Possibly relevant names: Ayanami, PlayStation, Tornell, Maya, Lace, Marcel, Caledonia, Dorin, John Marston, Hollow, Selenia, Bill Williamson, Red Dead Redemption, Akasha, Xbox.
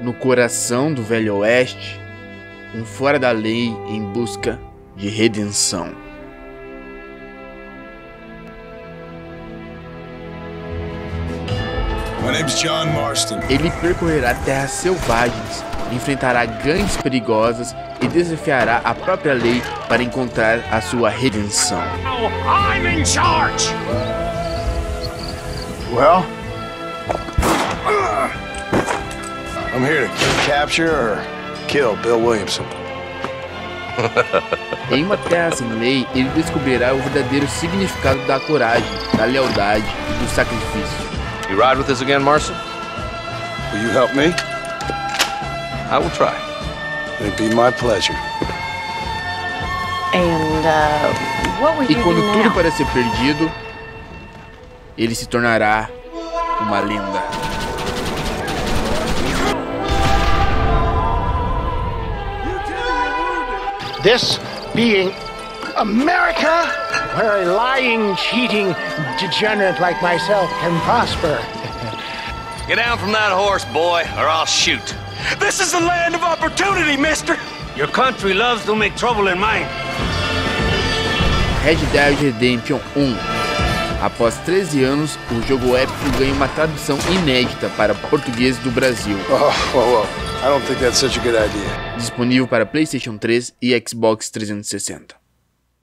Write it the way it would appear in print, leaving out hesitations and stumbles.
no coração do Velho Oeste, um fora da lei em busca de redenção. My name is John Marston. Ele percorrerá terras selvagens, enfrentará gangues perigosas e desafiará a própria lei para encontrar a sua redenção. Oh, I'm in charge. Well, I'm here to capture or kill Bill Williamson. Em uma terra sem lei, ele descobrirá o verdadeiro significado da coragem, da lealdade e do sacrifício. You ride with us again, Marcel? Will you help me? I will try. It'd be my pleasure. And what will you do now? E quando tudo parecer perdido, ele se tornará uma lenda. This being America, where a lying, cheating degenerate like myself can prosper. Get down from that horse, boy, or I'll shoot. This is the land of opportunity, mister. Your country loves to make trouble in mine. Red Dead Redemption 1. Após 13 anos, o jogo épico ganha uma tradução inédita para português do Brasil. Oh, I don't think that's such a good idea. Disponível para PlayStation 3 e Xbox 360.